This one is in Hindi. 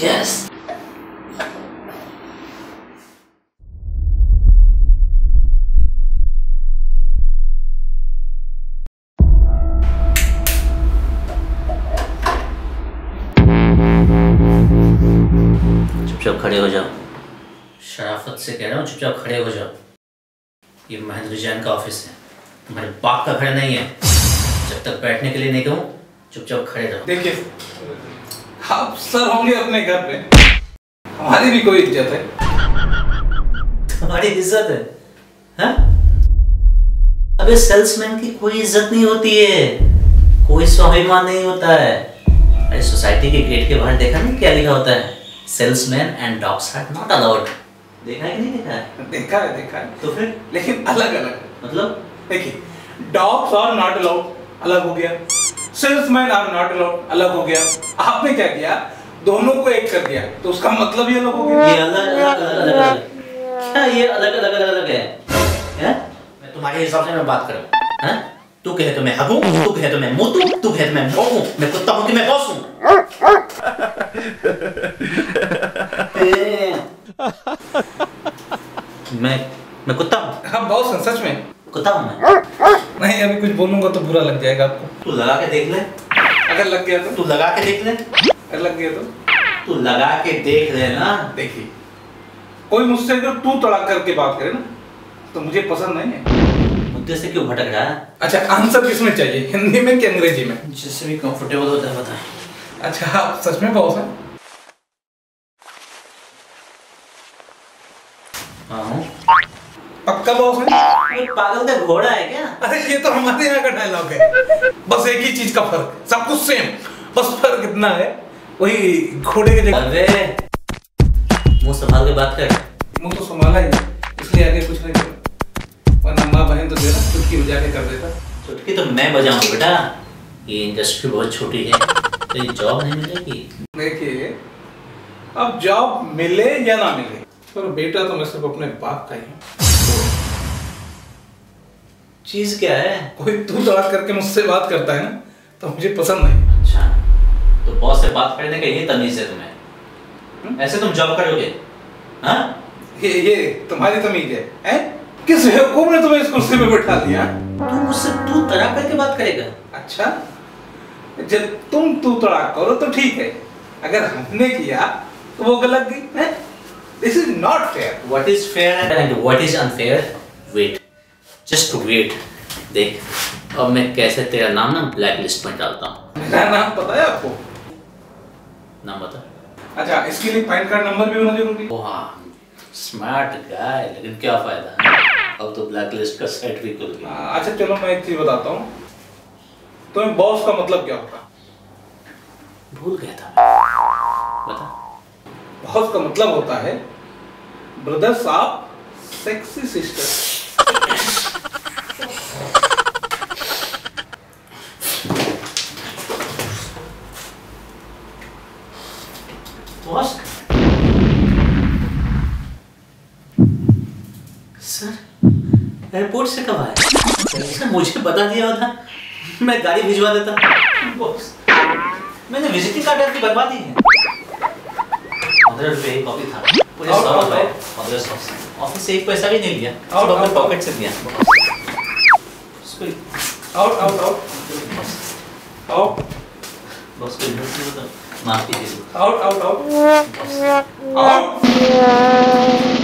Yes. चुपचाप खड़े हो जाओ। शराफत से कह रहा हूँ, चुपचाप खड़े हो जाओ। ये महेंद्र जैन का ऑफिस है, तुम्हारे बाप का घर नहीं है। जब तक बैठने के लिए नहीं कहूँ चुपचाप खड़े रहो। देखिए आप सर होंगे अपने घर पे, हमारी भी कोई इज्जत है। तुम्हारी इज्जत है, हा? अबे सेल्समैन की कोई इज्जत नहीं होती है, कोई स्वाभिमान नहीं होता है। अरे सोसाइटी के गेट के बाहर देखा नहीं क्या लिखा होता है? Salesman and dogs are not allowed. देखा है कि नहीं देखा है? देखा है, देखा है। तो फिर लेकिन अलग अलग मतलब देखिए, डॉग्स आर नॉट अलाउड अलग हो गया, सेल्समैन आर नॉट अलाउड अलग हो गया। आपने क्या किया? दोनों को एक कर दिया, तो उसका मतलब ये अलग हो गया। ये अलग अलग अलग अलग क्या? ये अलग अलग अलग अलग है, हैं? मैं तुम्हारे हिसाब से मैं बात कर रहा हूं, हैं? तू कहे तो मैं हगू, तू कहे तो मैं मोटू, तू कहे तो मैं मोगू, मैं कुत्ता हूं कि मैं बॉस हूं? मैं कुत्ता हूं। हां बॉस, सच में कुत्ता हूं मैं। नहीं अभी कुछ बोलूंगा तो बुरा लग जाएगा आपको। तू लगा के देख ले। अगर लग गया तो? तू लगा के देख ले। अगर लग गया तो? तू लगा के देख ले ना। देखिए कोई मुझसे अगर तू तड़क करके बात करे ना तो मुझे पसंद नहीं है। मुद्दे से क्यों भटक रहा है? अच्छा आंसर किसमें चाहिए, हिंदी में कि अंग्रेजी में? जिससे भी कंफर्टेबल होता है बताए। अच्छा आप सच में बॉस हैं? हां पक्का बॉस है? ये पागल का घोड़ा है क्या? अरे ये तो हमारे यहाँ का डायलॉग है, बस एक ही चीज का फर्क, सब कुछ सेम, बस फर्क इतना है वही घोड़े के जगह। अरे मुंह संभाल के बात कर। मुंह तो संभाला ही, इसलिए आगे कुछ नहीं करो, वरना माँ बहन तो देना चुटकी बजा के कर देता। चुटकी तो मैं बजाऊंगा बेटा, ये इंडस्ट्री बहुत छोटी है, तो जॉब नहीं मिलेगी। देखिए अब जॉब मिले या ना मिले, पर बेटा तो मैं सिर्फ अपने बाप का ही हूँ। चीज क्या है? कोई तू तड़ाक करके मुझसे बात करता है ना तो मुझे पसंद नहीं। अच्छा तो बॉस से बात करने का ये तमीज है तुम्हें? हुँ? ऐसे तुम जॉब करोगे? हाँ ये तुम्हारी तमीज है, हैं? किस बेवकूफ ने तुम्हें इस कुर्सी पे बैठा दिया? तू मुझसे तू तड़ाक करके बात करेगा? अच्छा जब तुम तू तड़ाक करो तो ठीक है, अगर हमने किया तो वो गलत गई। This is not fair. What is fair and what is unfair? Wait, just wait, देख अब मैं कैसे तेरा नाम ना ब्लैक लिस्ट में डालता हूँ। मेरा नाम पता है आपको? नाम बता। अच्छा इसके लिए पैन कार्ड नंबर भी होना जरूरी है। वाह स्मार्ट गाय, लेकिन क्या फायदा, अब तो ब्लैक लिस्ट का सेट भी खुल गया। अच्छा चलो मैं एक चीज बताता हूँ, तुम्हें बॉस का मतलब क्या होता? भूल गया था, बता। बॉस का मतलब होता है ब्रदर साहब सेक्सी सिस्टर। सर एयरपोर्ट से कब आया? सर मुझे बता दिया होता मैं गाड़ी भिजवा देता। बॉस मैंने विजिटिंग कार्ड आपकी बनवा दी है। 100 रुपये कॉपी था, पूरे 100 रुपये। ऑफिस से एक पैसा भी नहीं लिया, अपने पॉकेट से दिया। Out out out out. Boss कोई नहीं होता, माफ कीजिए। Out out out out.